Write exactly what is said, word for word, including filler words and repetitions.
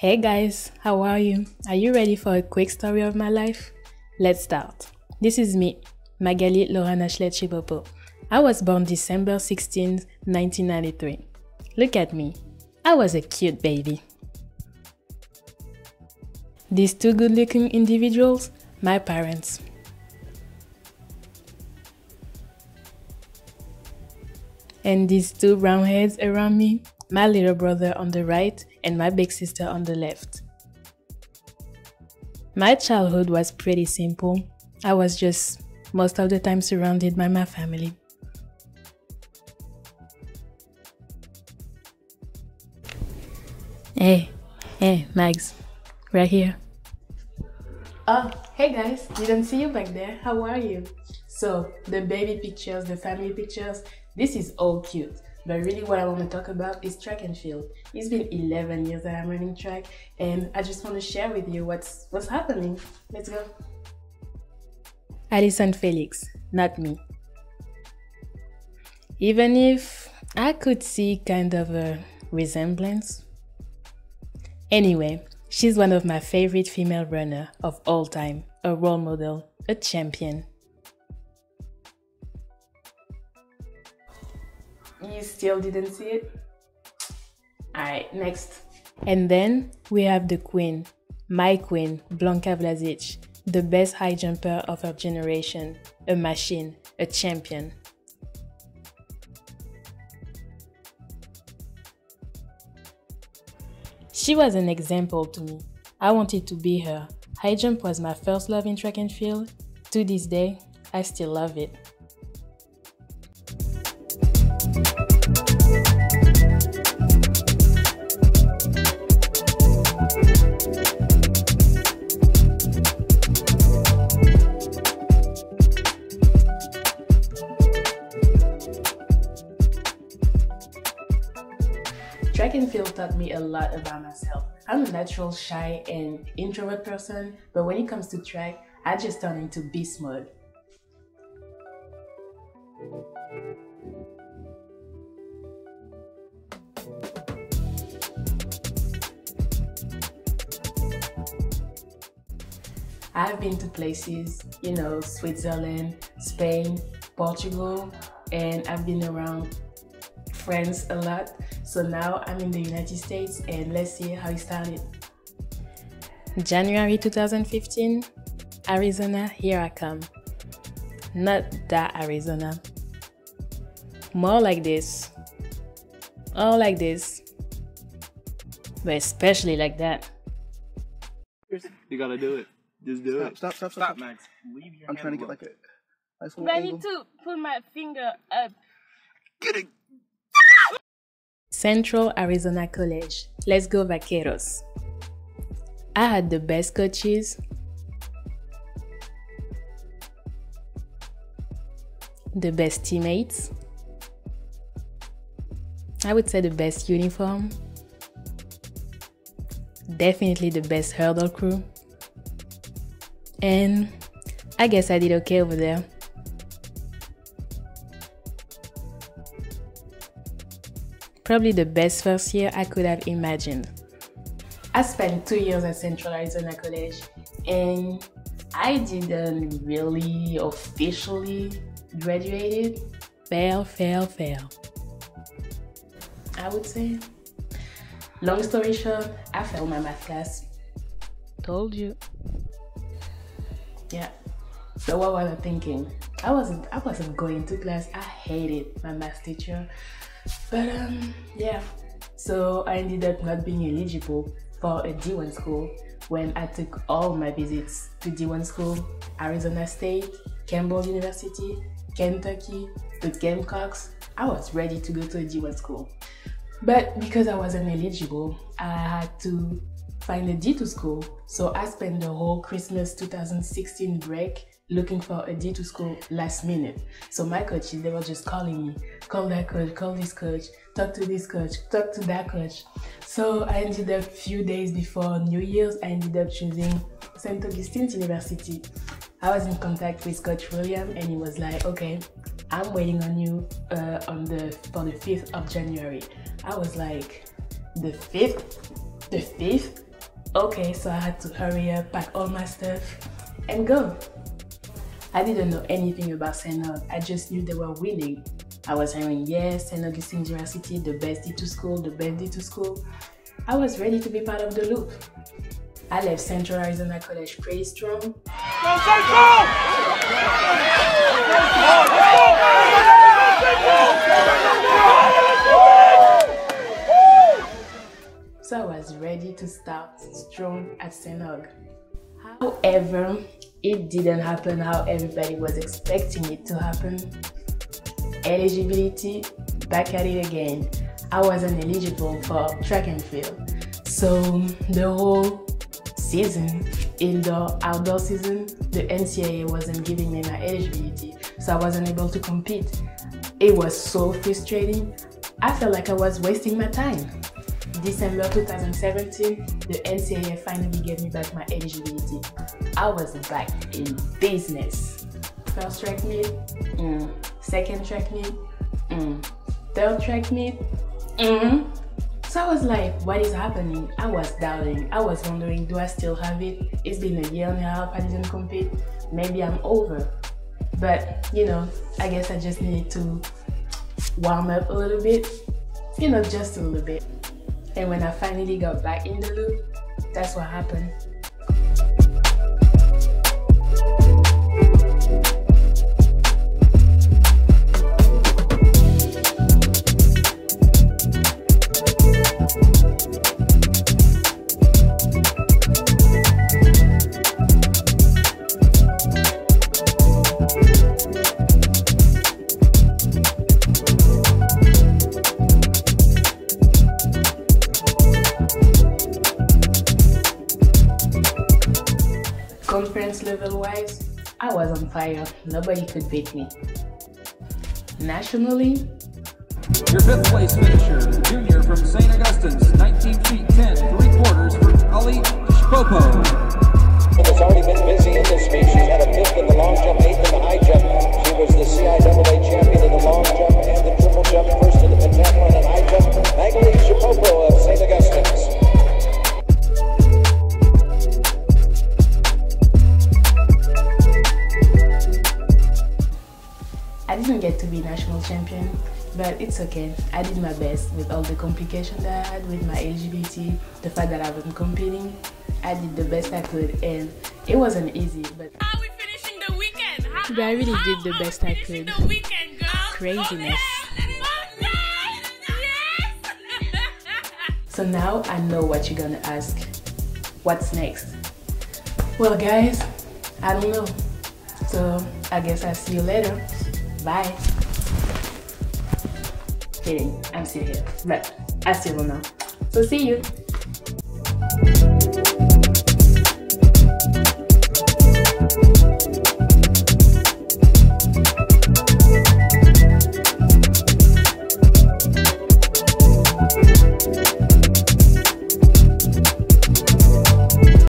Hey guys, how are you? Are you ready for a quick story of my life? Let's start. This is me, Magali Lorana Schlet Chipopo. I was born December sixteenth, nineteen ninety-three. Look at me. I was a cute baby. These two good-looking individuals, my parents. And these two brown heads around me, my little brother on the right and my big sister on the left. My childhood was pretty simple. I was just most of the time surrounded by my family. Hey, hey, Mags, right here. Oh, hey guys, didn't see you back there. How are you? So, the baby pictures, the family pictures, this is all cute, but really what I want to talk about is track and field. It's been eleven years that I'm running track, and I just want to share with you what's what's happening. Let's go. Allyson Felix, not me. Even if I could see kind of a resemblance. Anyway, she's one of my favorite female runners of all time, a role model, a champion. You still didn't see it? Alright, next. And then we have the queen, my queen, Blanca Vlasic, the best high jumper of her generation, a machine, a champion. She was an example to me. I wanted to be her. High jump was my first love in track and field. To this day, I still love it. Track and field taught me a lot about myself. I'm a natural shy and introvert person, but when it comes to track, I just turn into beast mode. I've been to places, you know, Switzerland, Spain, Portugal, and I've been around France a lot. So now I'm in the United States and let's see how it started. January two thousand fifteen, Arizona, here I come. Not that Arizona. More like this. Or like this. But especially like that. You gotta do it. Just do stop, it. Stop, stop, stop, stop, Max. Leave your I'm trying to get like a nice little angle. I need to put my finger up. Get it. Central Arizona College. Let's go Vaqueros. I had the best coaches, the best teammates, I would say the best uniform, definitely the best hurdle crew, and I guess I did okay over there. Probably the best first year I could have imagined. I spent two years at Central Arizona College and I didn't really officially graduate. Fail, fail, fail. I would say. Long story short, I failed my math class. Told you. Yeah. So what was I thinking? I wasn't, I wasn't going to class. I hated my math teacher. But um, yeah, so I ended up not being eligible for a D one school when I took all my visits to D one school, Arizona State, Campbell University, Kentucky, the Gamecocks. I was ready to go to a D one school. But because I wasn't eligible, I had to find a D two school. So I spent the whole Christmas two thousand sixteen break looking for a D two school last minute. So my coaches, they were just calling me, call that coach, call this coach, talk to this coach, talk to that coach. So I ended up a few days before New Year's, I ended up choosing Saint Augustine's University. I was in contact with Coach William and he was like, okay, I'm waiting on you uh, on the, for the fifth of January. I was like, the fifth? The fifth? Okay, so I had to hurry up, pack all my stuff, and go. I didn't know anything about Saint Aug. I just knew they were winning. I was hearing, yes, Saint Augustine's University, the best D two school, the best D two school. I was ready to be part of the loop. I left Central Arizona College pretty strong. Go, Central! So I was ready to start strong at Saint Aug. However, it didn't happen how everybody was expecting it to happen. Eligibility, back at it again. I wasn't eligible for track and field. So the whole season, indoor, outdoor season, the N C double A wasn't giving me my eligibility, so I wasn't able to compete. It was so frustrating. I felt like I was wasting my time. December two thousand seventeen, the N C double A finally gave me back my eligibility. I was back in business. First track meet, mm. Second track meet, mm. Third track meet, mm. So I was like, what is happening? I was doubting. I was wondering, do I still have it? It's been a year and a half I didn't compete. Maybe I'm over. But, you know, I guess I just needed to warm up a little bit. You know, just a little bit. And when I finally got back in the loop, that's what happened. Conference level-wise, I was on fire. Nobody could beat me. Nationally, your fifth place finisher, junior from Saint Augustine's, nineteen feet ten, three quarters for Allyson Felix. It's already been busy in this meet. She had a fifth in the long jump, eighth in the high jump. She was the N C double A champion in the long jump and the triple jump, first in the pentathlon and high jump. Magali Lorana Schlet Chipopo of Saint Augustine's. Get to be national champion, but it's okay. I did my best with all the complications that I had with my eligibility, the fact that I wasn't competing. I did the best I could, and it wasn't easy. But how are we finishing the weekend? How, but I really how, did the best I could. The weekend, girl. Craziness. Oh, yes! So now I know what you're gonna ask. What's next? Well, guys, I don't know. So I guess I'll see you later. Bye. Kidding, I'm still here, but I still don't know. So see you.